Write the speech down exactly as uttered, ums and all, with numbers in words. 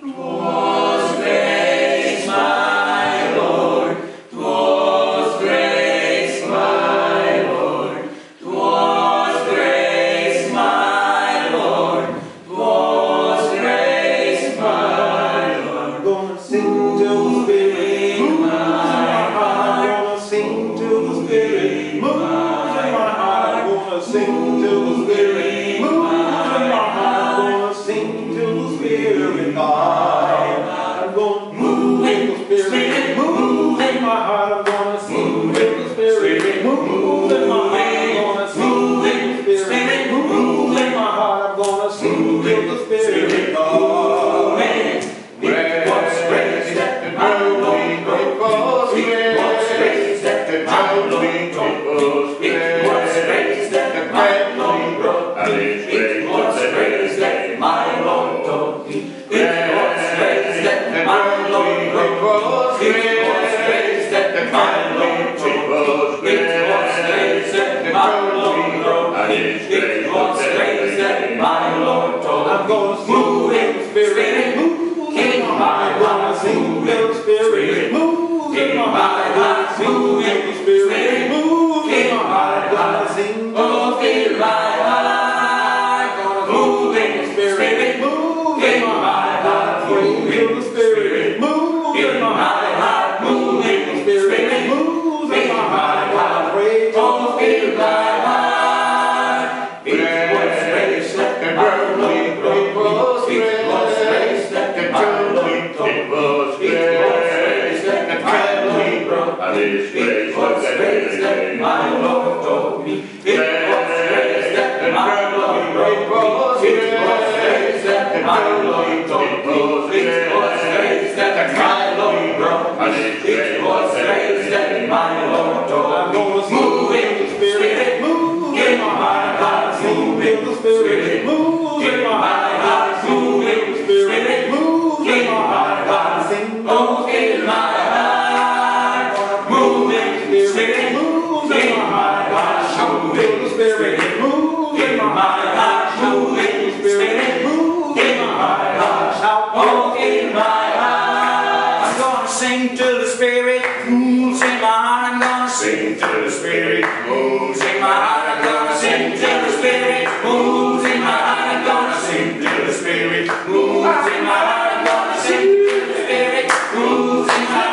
Moves in my heart, I'm gonna sing to the Spirit. Moves in my